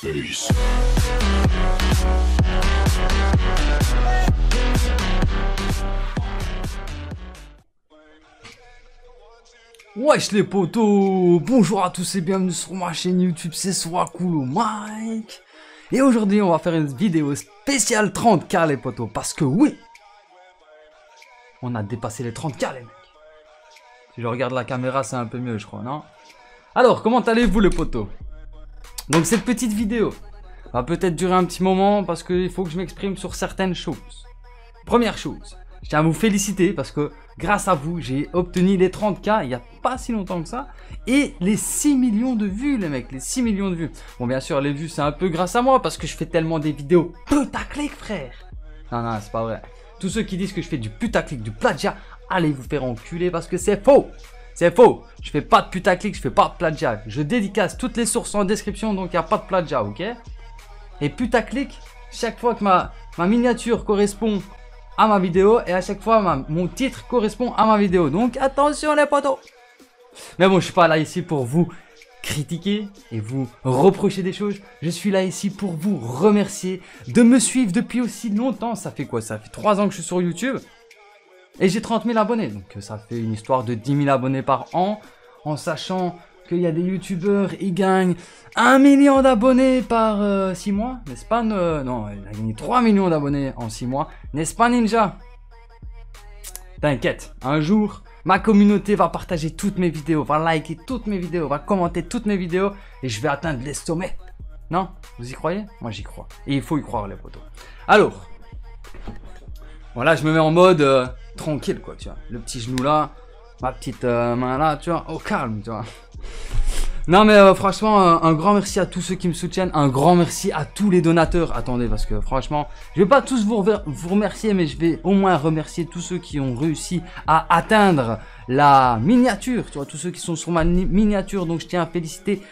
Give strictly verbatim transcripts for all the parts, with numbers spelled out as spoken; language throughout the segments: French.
Peace. Wesh les potos, bonjour à tous et bienvenue sur ma chaîne YouTube, c'est Soiscool Mike. Et aujourd'hui on va faire une vidéo spéciale trente K les potos, parce que oui, on a dépassé les trente K les mecs. Si je regarde la caméra c'est un peu mieux je crois, non? Alors comment allez-vous les potos? Donc cette petite vidéo va peut-être durer un petit moment parce qu'il faut que je m'exprime sur certaines choses. Première chose, je tiens à vous féliciter parce que grâce à vous, j'ai obtenu les trente K il n'y a pas si longtemps que ça. Et les six millions de vues, les mecs, les six millions de vues. Bon, bien sûr, les vues, c'est un peu grâce à moi parce que je fais tellement des vidéos putaclic, frère. Non, non, c'est pas vrai. Tous ceux qui disent que je fais du putaclic, du plagiat, allez vous faire enculer parce que c'est faux. C'est faux. Je fais pas de putaclic, je fais pas de plagiat. Je dédicace toutes les sources en description, donc il n'y a pas de plagiat, ok? Et putaclic, chaque fois que ma, ma miniature correspond à ma vidéo et à chaque fois ma, mon titre correspond à ma vidéo, donc attention les potos. Mais bon, je suis pas là ici pour vous critiquer et vous reprocher des choses, je suis là ici pour vous remercier de me suivre depuis aussi longtemps. Ça fait quoi? Ça fait trois ans que je suis sur YouTube et j'ai trente mille abonnés, donc ça fait une histoire de dix mille abonnés par an, en sachant qu'il y a des youtubeurs, ils gagnent un million d'abonnés par euh, six mois, n'est-ce pas? Euh, non, il a gagné trois millions d'abonnés en six mois, n'est-ce pas Ninja? T'inquiète, un jour, ma communauté va partager toutes mes vidéos, va liker toutes mes vidéos, va commenter toutes mes vidéos, et je vais atteindre les sommets. Non? Vous y croyez? Moi j'y crois. Et il faut y croire les potos. Alors, voilà, je me mets en mode euh, tranquille quoi, tu vois. Le petit genou là, ma petite euh, main là, tu vois, au calme, tu vois. Non mais euh, franchement euh, un grand merci à tous ceux qui me soutiennent, un grand merci à tous les donateurs. Attendez parce que franchement je vais pas tous vous, vous remercier, mais je vais au moins remercier tous ceux qui ont réussi à atteindre la miniature, tu vois, tous ceux qui sont sur ma miniature. Donc je tiens à féliciter,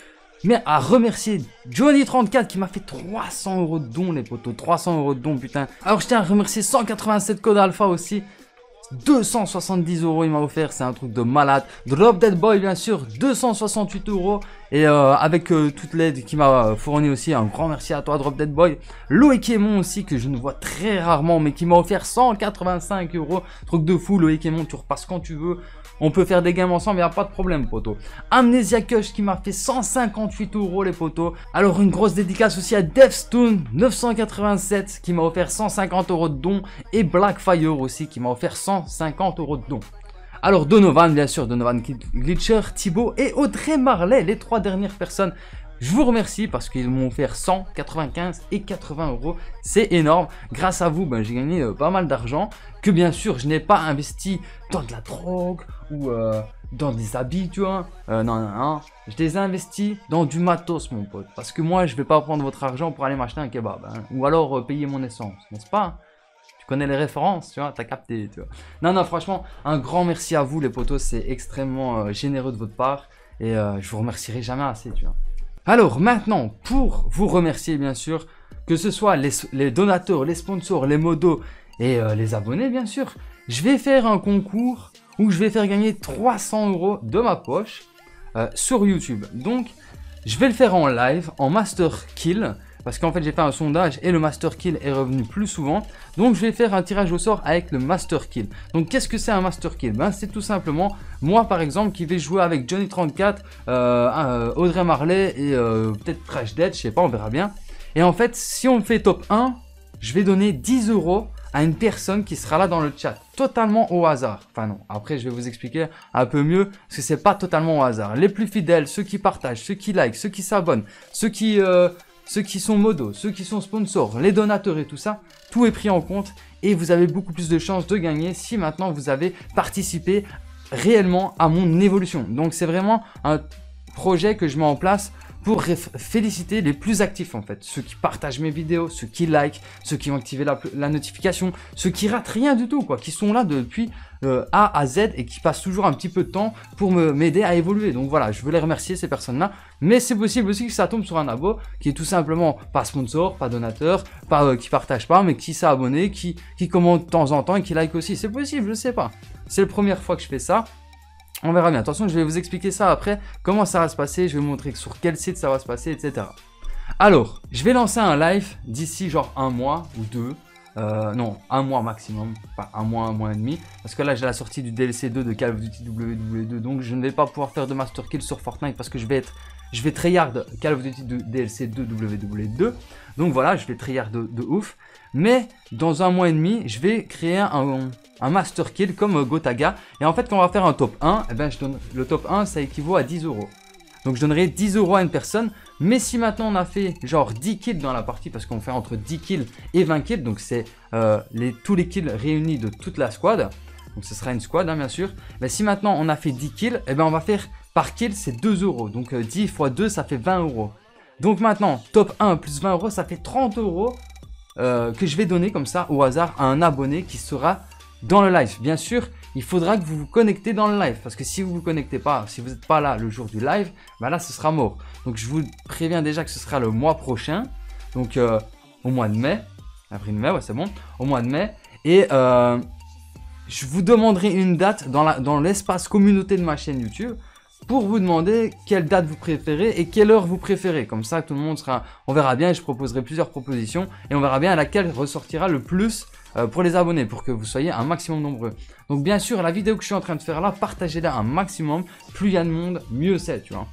mais à remercier Johnny trente-quatre qui m'a fait trois cents euros de dons les potos, trois cents euros de dons putain. Alors je tiens à remercier cent quatre-vingt-sept codes alpha aussi, deux cent soixante-dix euros il m'a offert, c'est un truc de malade. Drop Dead Boy bien sûr, deux cent soixante-huit euros. Et euh, avec euh, toute l'aide qu'il m'a fourni aussi, un grand merci à toi Drop Dead Boy. Loïc Aimont aussi, que je ne vois très rarement, mais qui m'a offert cent quatre-vingt-cinq euros. Truc de fou Loïc Aimont, tu repasses quand tu veux. On peut faire des games ensemble, il n'y a pas de problème poteau. Amnesia Kush qui m'a fait cent cinquante-huit euros les poteaux. Alors une grosse dédicace aussi à Deathstone neuf cent quatre-vingt-sept qui m'a offert cent cinquante euros de dons. Et Blackfire aussi qui m'a offert cent cinquante euros de dons. Alors Donovan bien sûr, Donovan Glitcher, Thibaut et Audrey Marley, les trois dernières personnes. Je vous remercie parce qu'ils m'ont offert cent quatre-vingt-quinze et quatre-vingts euros. C'est énorme. Grâce à vous, ben, j'ai gagné euh, pas mal d'argent que bien sûr je n'ai pas investi dans de la drogue ou euh, dans des habits, tu vois. Euh, non, non, non. Je les ai investis dans du matos, mon pote. Parce que moi, je vais pas prendre votre argent pour aller m'acheter un kebab. Hein, ou alors euh, payer mon essence, n'est-ce pas? Tu connais les références, tu vois, t'as capté, tu vois. Non, non, franchement, un grand merci à vous, les potos. C'est extrêmement euh, généreux de votre part. Et euh, je vous remercierai jamais assez, tu vois. Alors maintenant, pour vous remercier bien sûr, que ce soit les, les donateurs, les sponsors, les modos et euh, les abonnés bien sûr, je vais faire un concours où je vais faire gagner trois cents euros de ma poche euh, sur YouTube. Donc, je vais le faire en live, en master kill, parce qu'en fait j'ai fait un sondage et le master kill est revenu plus souvent. Donc je vais faire un tirage au sort avec le master kill. Donc qu'est-ce que c'est un master kill? Ben c'est tout simplement moi par exemple qui vais jouer avec Johnny trente-quatre, euh, Audrey Marley et euh, peut-être Trash Dead, je sais pas, on verra bien. Et en fait si on fait top un, je vais donner dix euros à une personne qui sera là dans le chat, totalement au hasard. Enfin non, après je vais vous expliquer un peu mieux, parce que c'est pas totalement au hasard. Les plus fidèles, ceux qui partagent, ceux qui like, ceux qui s'abonnent, ceux qui... Euh, ceux qui sont modos, ceux qui sont sponsors, les donateurs et tout ça, tout est pris en compte et vous avez beaucoup plus de chances de gagner si maintenant vous avez participé réellement à mon évolution. Donc c'est vraiment un projet que je mets en place pour féliciter les plus actifs en fait, ceux qui partagent mes vidéos, ceux qui like, ceux qui ont activé la, la notification, ceux qui ratent rien du tout quoi, qui sont là depuis euh, A à Z et qui passent toujours un petit peu de temps pour m'aider à évoluer. Donc voilà, je veux les remercier ces personnes-là, mais c'est possible aussi que ça tombe sur un abo qui est tout simplement pas sponsor, pas donateur, pas euh, qui partage pas, mais qui s'est abonné, qui, qui commente de temps en temps et qui like aussi. C'est possible, je sais pas. C'est la première fois que je fais ça. On verra bien, attention je vais vous expliquer ça après, comment ça va se passer, je vais vous montrer sur quel site ça va se passer, et cetera. Alors, je vais lancer un live d'ici genre un mois ou deux. Euh, non, un mois maximum, pas un mois, un mois et demi. Parce que là, j'ai la sortie du D L C deux de Call of Duty W W deux. Donc, je ne vais pas pouvoir faire de Master Kill sur Fortnite parce que je vais être... Je vais tryhard Call of Duty D L C deux W W deux. Donc voilà, je vais tryhard de, de ouf. Mais dans un mois et demi, je vais créer un, un master kill comme Gotaga. Et en fait, quand on va faire un top un, eh ben, je donne, le top un, ça équivaut à dix euros. Donc je donnerai dix euros à une personne. Mais si maintenant on a fait genre dix kills dans la partie, parce qu'on fait entre dix kills et vingt kills, donc c'est euh, les, tous les kills réunis de toute la squad. Donc ce sera une squad, hein, bien sûr. Mais si maintenant on a fait dix kills, eh ben, on va faire... Par kill, c'est deux euros. Donc euh, dix fois deux, ça fait vingt euros. Donc maintenant, top un plus vingt euros, ça fait trente euros euh, que je vais donner comme ça au hasard à un abonné qui sera dans le live. Bien sûr, il faudra que vous vous connectez dans le live. Parce que si vous ne vous connectez pas, si vous n'êtes pas là le jour du live, bah là, ce sera mort. Donc je vous préviens déjà que ce sera le mois prochain. Donc euh, au mois de mai. Après mai, ouais, c'est bon. Au mois de mai. Et... Euh, je vous demanderai une date dans l'espace dans communauté de ma chaîne YouTube pour vous demander quelle date vous préférez et quelle heure vous préférez. Comme ça, tout le monde sera... On verra bien, je proposerai plusieurs propositions et on verra bien à laquelle ressortira le plus pour les abonnés, pour que vous soyez un maximum nombreux. Donc bien sûr, la vidéo que je suis en train de faire là, partagez-la un maximum. Plus il y a de monde, mieux c'est, tu vois.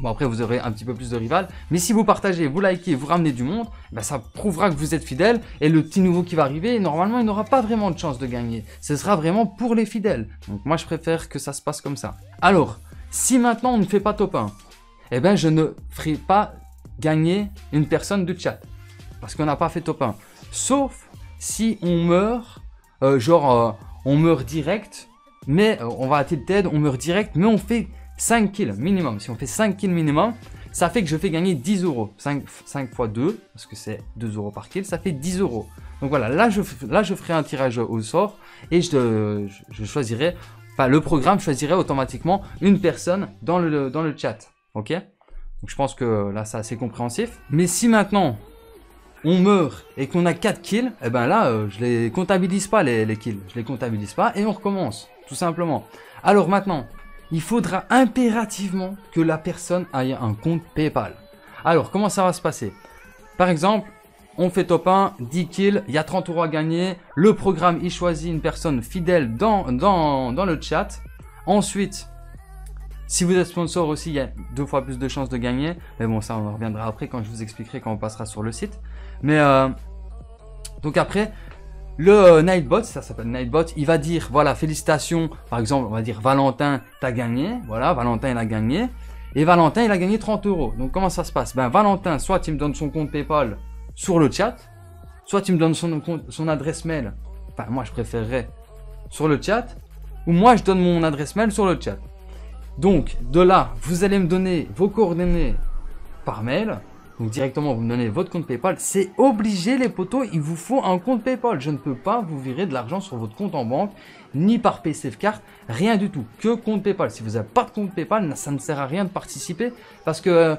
Bon, après, vous aurez un petit peu plus de rivales. Mais si vous partagez, vous likez, vous ramenez du monde, ben, ça prouvera que vous êtes fidèle. Et le petit nouveau qui va arriver, normalement, il n'aura pas vraiment de chance de gagner. Ce sera vraiment pour les fidèles. Donc, moi, je préfère que ça se passe comme ça. Alors, si maintenant, on ne fait pas top un, eh ben, je ne ferai pas gagner une personne du chat. Parce qu'on n'a pas fait top un. Sauf si on meurt, euh, genre, euh, on meurt direct, mais euh, on va à Tilted, on meurt direct, mais on fait... cinq kills minimum. Si on fait cinq kills minimum, ça fait que je fais gagner dix euros. cinq fois deux, parce que c'est deux euros par kill, ça fait dix euros. Donc voilà, là je, là je ferai un tirage au sort et je, je, je choisirai, enfin le programme choisirait automatiquement une personne dans le, dans le chat. Ok? Donc je pense que là c'est assez compréhensif. Mais si maintenant on meurt et qu'on a quatre kills, et eh ben là euh, je les comptabilise pas les, les kills. Je les comptabilise pas et on recommence, tout simplement. Alors maintenant, il faudra impérativement que la personne ait un compte PayPal. Alors, comment ça va se passer? Par exemple, on fait top un, dix kills, il y a trente euros à gagner. Le programme, il choisit une personne fidèle dans, dans, dans le chat. Ensuite, si vous êtes sponsor aussi, il y a deux fois plus de chances de gagner. Mais bon, ça, on en reviendra après quand je vous expliquerai quand on passera sur le site. Mais euh, donc après... Le Nightbot, ça s'appelle Nightbot, il va dire, voilà, félicitations, par exemple, on va dire, Valentin, t'as gagné, voilà, Valentin, il a gagné, et Valentin, il a gagné trente euros. Donc, comment ça se passe? Ben, Valentin, soit il me donne son compte PayPal sur le chat, soit il me donne son, compte, son adresse mail, enfin, moi, je préférerais sur le chat, ou moi, je donne mon adresse mail sur le chat. Donc, de là, vous allez me donner vos coordonnées par mail. Donc directement, vous me donnez votre compte PayPal. C'est obligé les potos, il vous faut un compte PayPal. Je ne peux pas vous virer de l'argent sur votre compte en banque, ni par PaySafeCard, rien du tout. Que compte PayPal. Si vous n'avez pas de compte PayPal, ça ne sert à rien de participer. Parce que euh,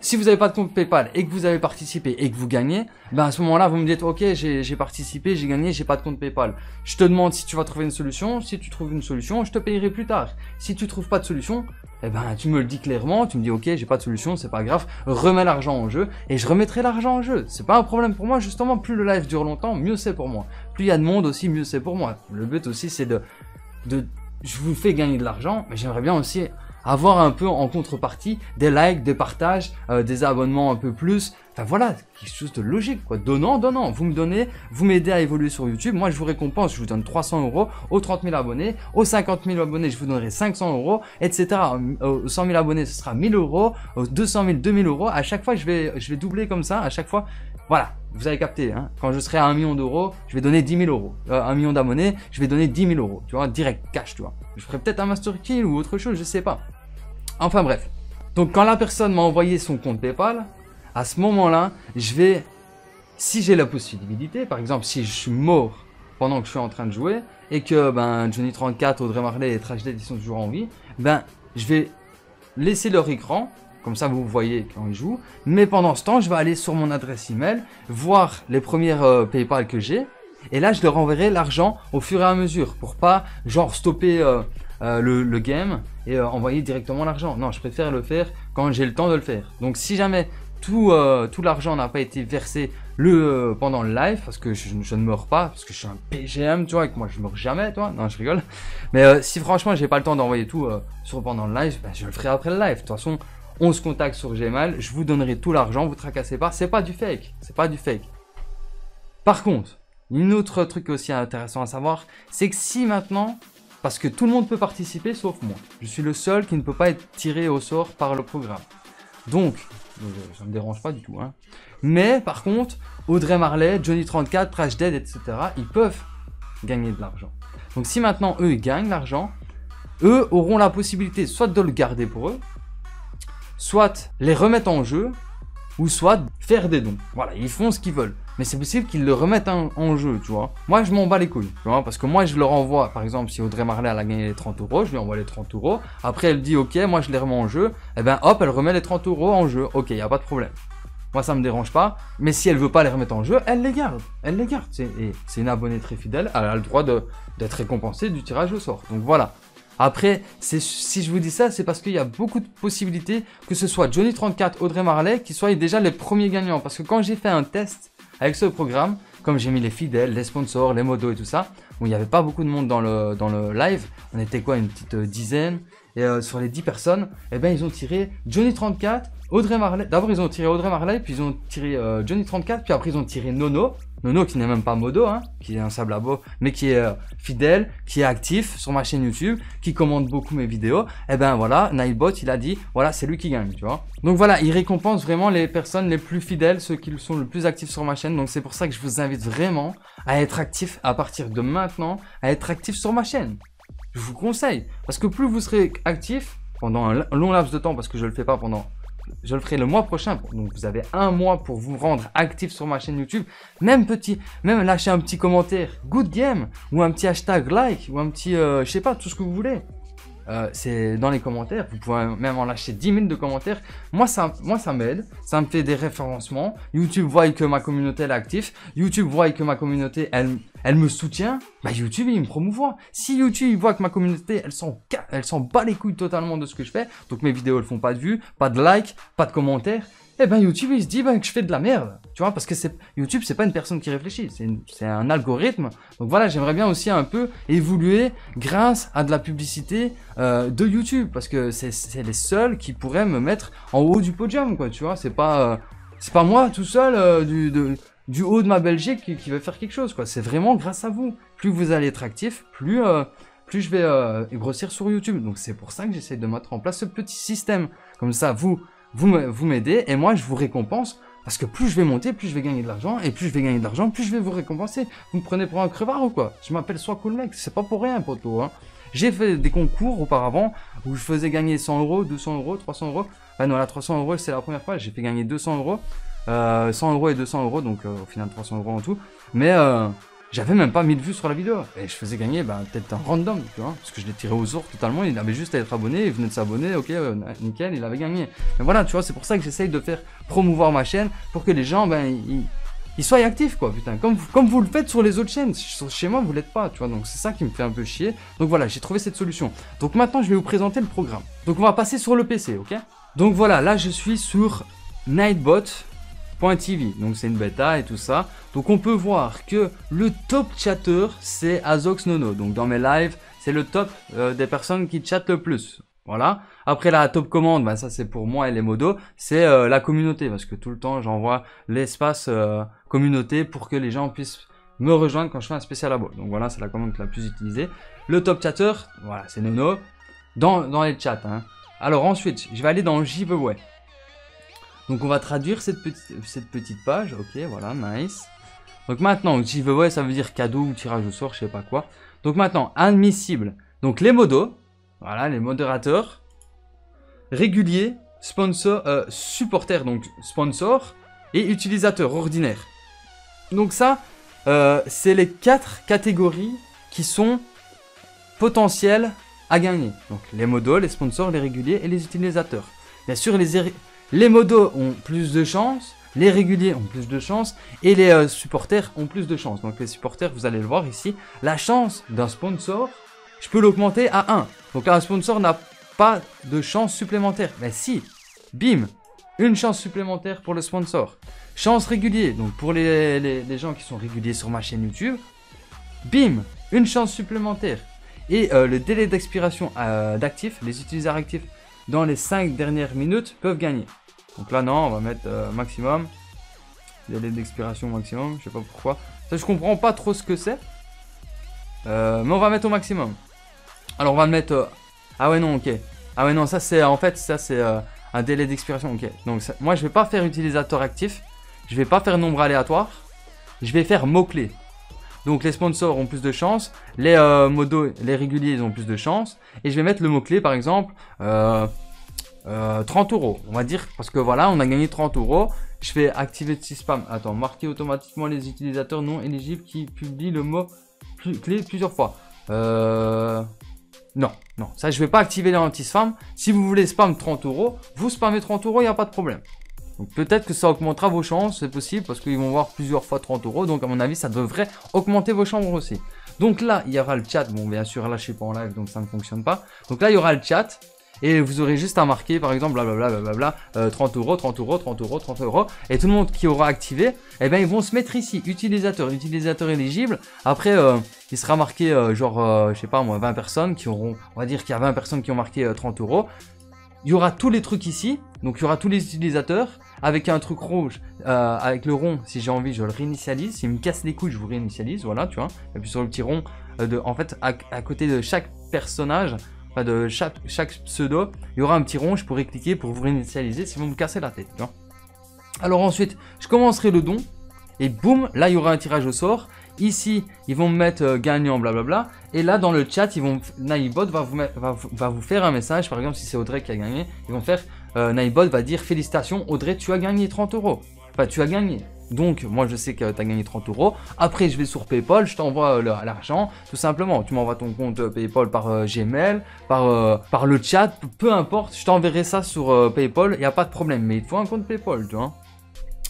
si vous n'avez pas de compte PayPal et que vous avez participé et que vous gagnez, ben à ce moment-là, vous me dites, ok, j'ai participé, j'ai gagné, j'ai pas de compte PayPal. Je te demande si tu vas trouver une solution. Si tu trouves une solution, je te payerai plus tard. Si tu ne trouves pas de solution... Eh ben, tu me le dis clairement, tu me dis ok, j'ai pas de solution, c'est pas grave, remets l'argent en jeu et je remettrai l'argent en jeu. C'est pas un problème pour moi, justement, plus le live dure longtemps, mieux c'est pour moi. Plus il y a de monde aussi, mieux c'est pour moi. Le but aussi, c'est de, de... Je vous fais gagner de l'argent, mais j'aimerais bien aussi avoir un peu en contrepartie des likes, des partages, euh, des abonnements un peu plus. Enfin voilà, quelque chose de logique, quoi. Donnant, donnant. Vous me donnez, vous m'aidez à évoluer sur YouTube. Moi, je vous récompense. Je vous donne trois cents euros aux trente mille abonnés. Aux cinquante mille abonnés, je vous donnerai cinq cents euros, et cetera. Aux cent mille abonnés, ce sera mille euros. Aux deux cent mille, deux mille euros. À chaque fois, je vais, je vais doubler comme ça. À chaque fois, voilà. Vous avez capté, hein. Quand je serai à un million d'euros, je vais donner dix mille euros. Euh, un million d'abonnés, je vais donner dix mille euros. Tu vois, direct, cash, tu vois. Je ferai peut-être un master kill ou autre chose, je sais pas. Enfin, bref. Donc, quand la personne m'a envoyé son compte PayPal, à ce moment-là, je vais, si j'ai la possibilité, par exemple, si je suis mort pendant que je suis en train de jouer et que ben, Johnny trente-quatre, Audrey Marley et Drop Dead Boy sont toujours en vie, ben, je vais laisser leur écran, comme ça vous voyez quand ils jouent, mais pendant ce temps, je vais aller sur mon adresse email, voir les premières euh, PayPal que j'ai, et là, je leur enverrai l'argent au fur et à mesure pour pas, genre, stopper euh, euh, le, le game et euh, envoyer directement l'argent. Non, je préfère le faire quand j'ai le temps de le faire. Donc, si jamais... tout, euh, tout l'argent n'a pas été versé le, euh, pendant le live, parce que je, je ne meurs pas, parce que je suis un P G M, tu vois, et que moi je meurs jamais, tu vois. Non, je rigole. Mais euh, si franchement j'ai pas le temps d'envoyer tout euh, sur pendant le live, ben, je le ferai après le live. De toute façon, on se contacte sur Gmail, je vous donnerai tout l'argent, vous tracassez pas, c'est pas du fake, c'est pas du fake. Par contre, un autre truc aussi intéressant à savoir, c'est que si maintenant, parce que tout le monde peut participer sauf moi, je suis le seul qui ne peut pas être tiré au sort par le programme. Donc, ça ne me dérange pas du tout, hein. Mais par contre, Audrey Marley, Johnny trente-quatre, Trash Dead, et cetera, ils peuvent gagner de l'argent. Donc si maintenant eux ils gagnent l'argent, eux auront la possibilité soit de le garder pour eux, soit les remettre en jeu, ou soit faire des dons. Voilà, ils font ce qu'ils veulent. Mais c'est possible qu'ils le remettent en, en jeu, tu vois. Moi, je m'en bats les couilles, tu vois, parce que moi, je leur envoie, par exemple, si Audrey Marley, elle a gagné les trente euros, je lui envoie les trente euros. Après, elle dit, ok, moi, je les remets en jeu. Et ben, hop, elle remet les trente euros en jeu. Ok, il n'y a pas de problème. Moi, ça me dérange pas. Mais si elle veut pas les remettre en jeu, elle les garde. Elle les garde. C'est une abonnée très fidèle. Elle a le droit d'être récompensée du tirage au sort. Donc, voilà. Après, si je vous dis ça, c'est parce qu'il y a beaucoup de possibilités que ce soit Johnny trente-quatre, Audrey Marley, qui soient déjà les premiers gagnants. Parce que quand j'ai fait un test avec ce programme, comme j'ai mis les fidèles, les sponsors, les modos et tout ça, où il n'y avait pas beaucoup de monde dans le, dans le live, on était quoi, une petite euh, dizaine, et euh, sur les dix personnes, eh ben, ils ont tiré Johnny trente-quatre, Audrey Marley, d'abord ils ont tiré Audrey Marley, puis ils ont tiré euh, Johnny trente-quatre, puis après ils ont tiré Nono, Nono qui n'est même pas modo, hein, qui est un sablabo, mais qui est euh, fidèle, qui est actif sur ma chaîne YouTube, qui commande beaucoup mes vidéos, et eh ben voilà, Nightbot il a dit, voilà c'est lui qui gagne, tu vois. Donc voilà, il récompense vraiment les personnes les plus fidèles, ceux qui sont le plus actifs sur ma chaîne, donc c'est pour ça que je vous invite vraiment à être actif à partir de maintenant, à être actif sur ma chaîne. Je vous conseille, parce que plus vous serez actif pendant un long laps de temps, parce que je le fais pas pendant... Je le ferai le mois prochain, donc vous avez un mois pour vous rendre actif sur ma chaîne YouTube. Même petit, même lâcher un petit commentaire, good game, ou un petit hashtag like, ou un petit, euh, je sais pas, tout ce que vous voulez. Euh, c'est dans les commentaires, vous pouvez même en lâcher dix mille de commentaires. Moi ça, moi, ça m'aide, ça me fait des référencements. YouTube voit que ma communauté elle est active, YouTube voit que ma communauté elle, elle me soutient, bah YouTube il me promouvoit. Si YouTube voit que ma communauté elle s'en elle s'en bat les couilles totalement de ce que je fais, donc mes vidéos elles font pas de vues, pas de likes, pas de commentaires, et ben YouTube il se dit ben, que je fais de la merde, tu vois, parce que YouTube c'est pas une personne qui réfléchit, c'est un algorithme. Donc voilà, j'aimerais bien aussi un peu évoluer grâce à de la publicité euh, de YouTube, parce que c'est les seuls qui pourraient me mettre en haut du podium, quoi, tu vois, c'est pas, euh, c'est pas moi tout seul euh, du, de, du haut de ma Belgique qui, qui veut faire quelque chose, quoi, c'est vraiment grâce à vous. Plus vous allez être actif, plus, euh, plus je vais euh, grossir sur YouTube, donc c'est pour ça que j'essaie de mettre en place ce petit système, comme ça vous... Vous m'aidez et moi je vous récompense, parce que plus je vais monter, plus je vais gagner de l'argent, et plus je vais gagner de l'argent, plus je vais vous récompenser. Vous me prenez pour un crevard ou quoi? Je m'appelle Soiscool Mike, c'est pas pour rien, poto, hein. J'ai fait des concours auparavant où je faisais gagner cent euros, deux cents euros, trois cents euros. Ah non, là trois cents euros c'est la première fois, j'ai fait gagner deux cents euros, euh, cent euros et deux cents euros, donc euh, au final trois cents euros en tout. Mais euh, j'avais même pas mille vues sur la vidéo et je faisais gagner bah, peut-être un random, tu vois, parce que je l'ai tiré au sort totalement, il avait juste à être abonné, il venait de s'abonner, ok, euh, nickel, il avait gagné. Mais voilà, tu vois, c'est pour ça que j'essaye de faire promouvoir ma chaîne pour que les gens, ben, ils, ils soient actifs, quoi, putain, comme, comme vous le faites sur les autres chaînes, chez moi, vous l'êtes pas, tu vois, donc c'est ça qui me fait un peu chier. Donc voilà, j'ai trouvé cette solution. Donc maintenant, je vais vous présenter le programme. Donc on va passer sur le P C, ok? Donc voilà, là, je suis sur Nightbot point T V, donc c'est une bêta et tout ça. Donc on peut voir que le top chatter c'est Azox Nono, donc dans mes lives c'est le top euh, des personnes qui chattent le plus, voilà. Après la top commande, bah, ça c'est pour moi et les modos, c'est euh, la communauté, parce que tout le temps j'envoie l'espace euh, communauté pour que les gens puissent me rejoindre quand je fais un spécial abo, donc voilà, c'est la commande la plus utilisée. Le top chatter, voilà, c'est Nono dans, dans les chats, hein. Alors ensuite je vais aller dans Jiveway. Donc on va traduire cette petite, cette petite page, ok, voilà, nice. Donc maintenant, giveaway, ça veut dire cadeau ou tirage au sort, je sais pas quoi. Donc maintenant, admissible, donc les modos, voilà, les modérateurs, réguliers, sponsor, euh, supporters, donc sponsor, et utilisateurs ordinaires. Donc ça, euh, c'est les quatre catégories qui sont potentielles à gagner. Donc les modos, les sponsors, les réguliers et les utilisateurs. Bien sûr, les... Les modos ont plus de chance, les réguliers ont plus de chance et les euh, supporters ont plus de chance. Donc les supporters, vous allez le voir ici, la chance d'un sponsor, je peux l'augmenter à un. Donc là, un sponsor n'a pas de chance supplémentaire. Mais si, bim, une chance supplémentaire pour le sponsor. Chance régulier, donc pour les, les, les gens qui sont réguliers sur ma chaîne YouTube, bim, une chance supplémentaire. Et euh, le délai d'expiration euh, d'actifs, les utilisateurs actifs dans les cinq dernières minutes peuvent gagner. Donc là non, on va mettre euh, maximum, délai d'expiration maximum, je sais pas pourquoi. Ça je comprends pas trop ce que c'est, euh, mais on va mettre au maximum. Alors on va mettre, euh... ah ouais non ok, ah ouais non ça c'est en fait ça c'est euh, un délai d'expiration ok. Donc ça... moi je vais pas faire utilisateur actif, je vais pas faire nombre aléatoire, je vais faire mot-clé. Donc les sponsors ont plus de chance, les euh, modos, les réguliers ils ont plus de chance. Et je vais mettre le mot-clé par exemple euh, euh, trente euros. On va dire parce que voilà on a gagné trente euros. Je fais activer de spam. Attends, marquer automatiquement les utilisateurs non éligibles qui publient le mot-clé plusieurs fois. Euh... Non, non, ça je vais pas activer les anti-spam. Si vous voulez spam trente euros, vous spammez trente euros, il n'y a pas de problème. Donc peut-être que ça augmentera vos chances, c'est possible, parce qu'ils vont voir plusieurs fois trente euros. Donc à mon avis, ça devrait augmenter vos chambres aussi. Donc là, il y aura le chat. Bon, bien sûr, là, je suis pas en live, donc ça ne fonctionne pas. Donc là, il y aura le chat. Et vous aurez juste à marquer, par exemple, blablabla, blablabla, euh, trente euros, trente euros, trente euros, trente euros. Et tout le monde qui aura activé, eh bien, ils vont se mettre ici. Utilisateur, utilisateur éligible. Après, euh, il sera marqué, euh, genre, euh, je sais pas moi, vingt personnes qui auront, on va dire qu'il y a vingt personnes qui ont marqué euh, trente euros. Il y aura tous les trucs ici, donc il y aura tous les utilisateurs, avec un truc rouge, euh, avec le rond, si j'ai envie, je le réinitialise, s'il me casse les couilles, je vous réinitialise, voilà, tu vois, et puis sur le petit rond, euh, de, en fait, à, à côté de chaque personnage, enfin de chaque, chaque pseudo, il y aura un petit rond, je pourrai cliquer pour vous réinitialiser, si vous me cassez la tête, tu vois. Alors ensuite, je commencerai le don, et boum, là, il y aura un tirage au sort. Ici, ils vont me mettre euh, gagnant, blablabla. Et là, dans le chat, ils vont Naibot va vous, mettre, va, va vous faire un message. Par exemple, si c'est Audrey qui a gagné, ils vont faire euh, Naibot va dire félicitations, Audrey, tu as gagné trente euros. Enfin, tu as gagné. Donc, moi, je sais que tu as gagné trente euros. Après, je vais sur PayPal, je t'envoie euh, l'argent, tout simplement. Tu m'envoies ton compte euh, PayPal par euh, Gmail, par, euh, par le chat, peu importe. Je t'enverrai ça sur euh, PayPal, il n'y a pas de problème. Mais il te faut un compte PayPal, tu vois.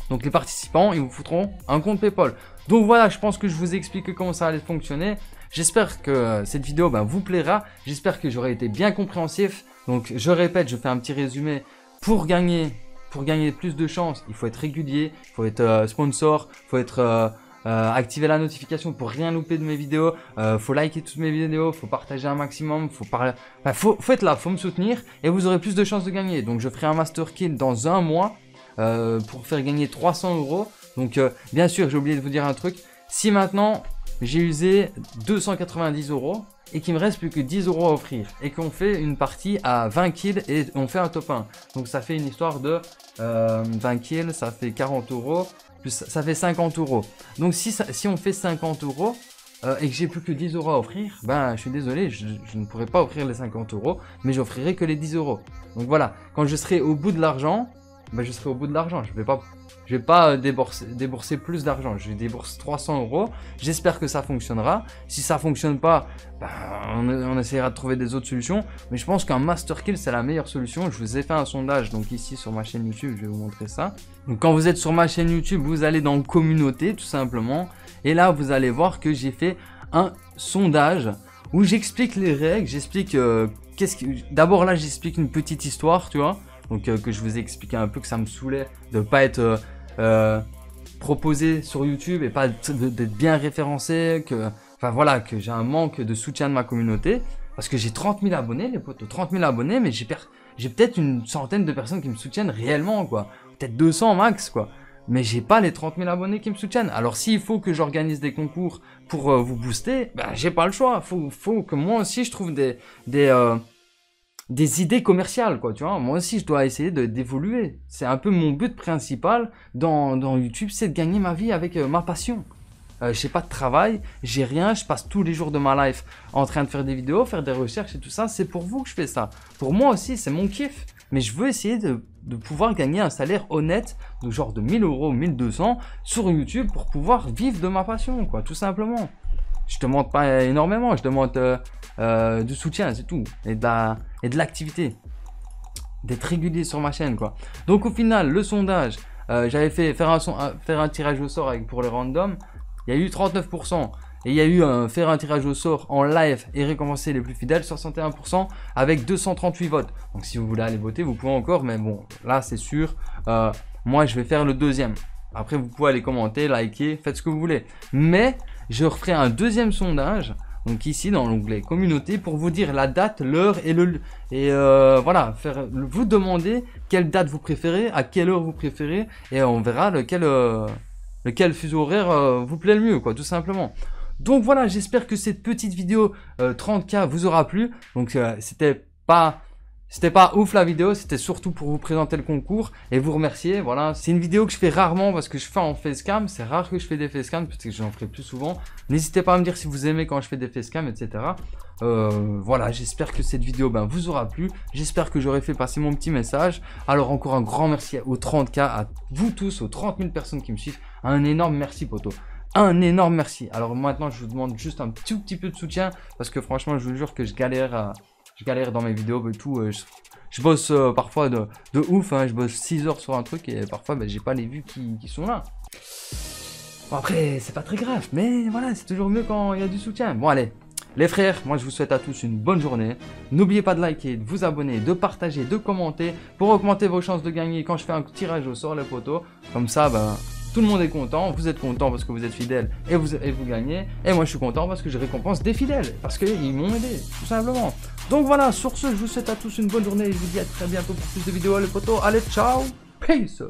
Donc, les participants, ils vous foutront un compte PayPal. Donc voilà, je pense que je vous ai expliqué comment ça allait fonctionner. J'espère que euh, cette vidéo ben, vous plaira. J'espère que j'aurai été bien compréhensif. Donc je répète, je fais un petit résumé. Pour gagner, pour gagner plus de chances, il faut être régulier, il faut être euh, sponsor, il faut être euh, euh, activer la notification pour rien louper de mes vidéos. Il euh, faut liker toutes mes vidéos, il faut partager un maximum, faut parler. Enfin, faut, faut être là, il faut me soutenir et vous aurez plus de chances de gagner. Donc je ferai un master kill dans un mois euh, pour faire gagner trois cents euros. Donc, euh, bien sûr, j'ai oublié de vous dire un truc. Si maintenant, j'ai usé deux cent quatre-vingt-dix euros et qu'il me reste plus que dix euros à offrir et qu'on fait une partie à vingt kills et on fait un top un. Donc, ça fait une histoire de euh, vingt kills, ça fait quarante euros, plus ça fait cinquante euros. Donc, si, ça, si on fait cinquante euros euh, et que j'ai plus que dix euros à offrir, ben, je suis désolé, je, je ne pourrai pas offrir les cinquante euros, mais j'offrirai que les dix euros. Donc, voilà, quand je serai au bout de l'argent, ben, je serai au bout de l'argent, je ne vais pas... Je vais pas débourser, débourser plus d'argent. Je débourse trois cents euros. J'espère que ça fonctionnera. Si ça fonctionne pas, ben, on, on essaiera de trouver des autres solutions. Mais je pense qu'un master kill, c'est la meilleure solution. Je vous ai fait un sondage. Donc ici, sur ma chaîne YouTube, je vais vous montrer ça. Donc quand vous êtes sur ma chaîne YouTube, vous allez dans communauté, tout simplement. Et là, vous allez voir que j'ai fait un sondage où j'explique les règles. J'explique euh, qu'est-ce que... D'abord là, j'explique une petite histoire, tu vois. Donc euh, que je vous ai expliqué un peu que ça me saoulait de pas être... Euh, Euh, proposé sur YouTube et pas d'être bien référencé, que enfin voilà, que j'ai un manque de soutien de ma communauté parce que j'ai trente mille abonnés, les potes, trente mille abonnés, mais j'ai j'ai peut-être une centaine de personnes qui me soutiennent réellement, quoi, peut-être deux cents max, quoi, mais j'ai pas les trente mille abonnés qui me soutiennent. Alors s'il faut que j'organise des concours pour euh, vous booster, ben j'ai pas le choix, faut faut que moi aussi je trouve des des euh, des idées commerciales, quoi, tu vois. Moi aussi, je dois essayer d'évoluer. C'est un peu mon but principal dans, dans YouTube, c'est de gagner ma vie avec euh, ma passion. Euh, j'ai pas de travail, j'ai rien, je passe tous les jours de ma life en train de faire des vidéos, faire des recherches et tout ça. C'est pour vous que je fais ça. Pour moi aussi, c'est mon kiff. Mais je veux essayer de, de pouvoir gagner un salaire honnête, de genre de mille euros, mille deux cents sur YouTube pour pouvoir vivre de ma passion, quoi, tout simplement. Je demande pas énormément, je demande euh, euh, du soutien, c'est tout, et de la, et de l'activité, d'être régulier sur ma chaîne, quoi. Donc au final, le sondage, euh, j'avais fait faire un, son, faire un tirage au sort avec, pour les randoms, il y a eu trente-neuf pour cent, Et il y a eu un faire un tirage au sort en live et récompenser les plus fidèles, soixante et un pour cent avec deux cent trente-huit votes. Donc si vous voulez aller voter, vous pouvez encore, mais bon, là c'est sûr, euh, moi je vais faire le deuxième. Après vous pouvez aller commenter, liker, faites ce que vous voulez. Mais je referai un deuxième sondage, donc ici dans l'onglet communauté, pour vous dire la date, l'heure et le... Et euh, voilà, faire, vous demander quelle date vous préférez, à quelle heure vous préférez, et on verra lequel... Euh, lequel fuseau horaire euh, vous plaît le mieux, quoi, tout simplement. Donc voilà, j'espère que cette petite vidéo euh, trente K vous aura plu. Donc euh, c'était pas c'était pas ouf la vidéo, c'était surtout pour vous présenter le concours et vous remercier. Voilà, c'est une vidéo que je fais rarement parce que je fais en facecam, c'est rare que je fais des facecam parce que j'en ferai plus souvent. N'hésitez pas à me dire si vous aimez quand je fais des facecam, et cetera. Euh, voilà, j'espère que cette vidéo ben, vous aura plu. J'espère que j'aurai fait passer mon petit message. Alors encore un grand merci aux trente K, à vous tous, aux trente mille personnes qui me suivent. Un énorme merci, poteau. Un énorme merci. Alors maintenant, je vous demande juste un tout petit peu de soutien parce que franchement, je vous jure que je galère, à... je galère dans mes vidéos et tout. Je, je bosse euh, parfois de, de ouf. Hein. Je bosse six heures sur un truc et parfois, ben, j'ai pas les vues qui, qui sont là. Bon, après, c'est pas très grave, mais voilà, c'est toujours mieux quand il y a du soutien. Bon, allez. Les frères, moi je vous souhaite à tous une bonne journée. N'oubliez pas de liker, de vous abonner, de partager, de commenter pour augmenter vos chances de gagner quand je fais un tirage au sort, les potos. Comme ça, ben, tout le monde est content. Vous êtes content parce que vous êtes fidèles et vous, et vous gagnez. Et moi je suis content parce que je récompense des fidèles. Parce qu'ils m'ont aidé, tout simplement. Donc voilà, sur ce, je vous souhaite à tous une bonne journée. Et je vous dis à très bientôt pour plus de vidéos, les potos. Allez, ciao, peace.